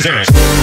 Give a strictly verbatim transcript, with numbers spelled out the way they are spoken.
Crazy.